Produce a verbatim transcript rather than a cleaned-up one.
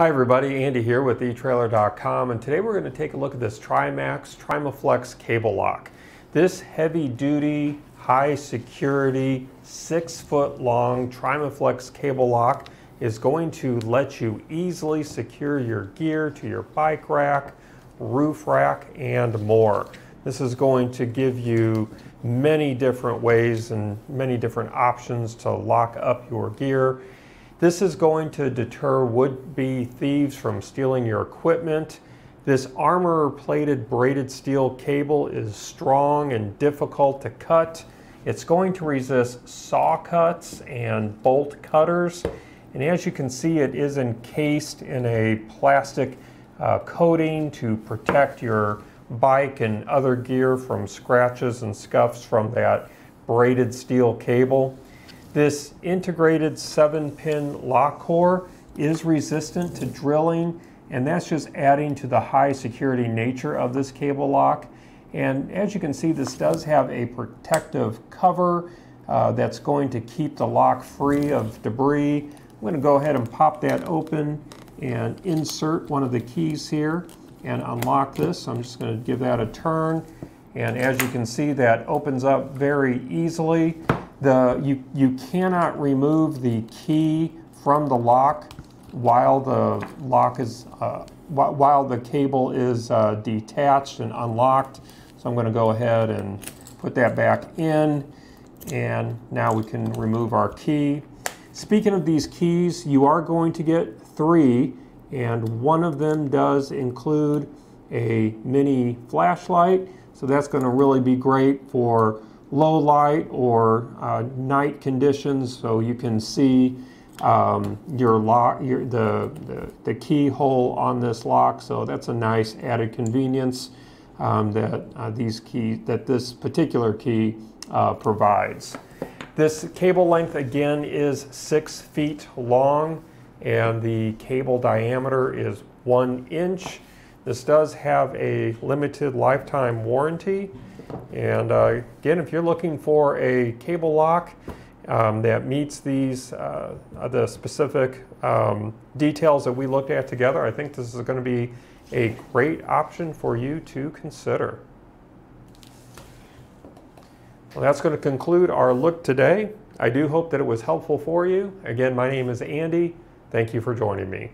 Hi everybody, Andy here with e Trailer dot com, and today we're going to take a look at this Trimax Trimaflex cable lock. This heavy duty, high security, six foot long Trimaflex cable lock is going to let you easily secure your gear to your bike rack, roof rack, and more. This is going to give you many different ways and many different options to lock up your gear. This is going to deter would-be thieves from stealing your equipment. This armor-plated braided steel cable is strong and difficult to cut. It's going to resist saw cuts and bolt cutters. And as you can see, it is encased in a plastic uh, coating to protect your bike and other gear from scratches and scuffs from that braided steel cable. This integrated seven pin lock core is resistant to drilling, and that's just adding to the high security nature of this cable lock. And as you can see, this does have a protective cover uh, that's going to keep the lock free of debris. I'm going to go ahead and pop that open and insert one of the keys here and unlock this. I'm just going to give that a turn, and as you can see, that opens up very easily. The, you, you cannot remove the key from the lock while the lock is uh, while the cable is uh, detached and unlocked. So I'm going to go ahead and put that back in, and now we can remove our key. Speaking of these keys, you are going to get three, and one of them does include a mini flashlight, so that's going to really be great for low light or uh, night conditions, so you can see um, your lock, your, the, the, the keyhole on this lock. So that's a nice added convenience um, that uh, these key, that this particular key uh, provides. This cable length again is six feet long, and the cable diameter is one inch. This does have a limited lifetime warranty. And uh, again, if you're looking for a cable lock um, that meets these uh, the specific um, details that we looked at together, I think this is going to be a great option for you to consider. Well, that's going to conclude our look today. I do hope that it was helpful for you. Again, my name is Andy. Thank you for joining me.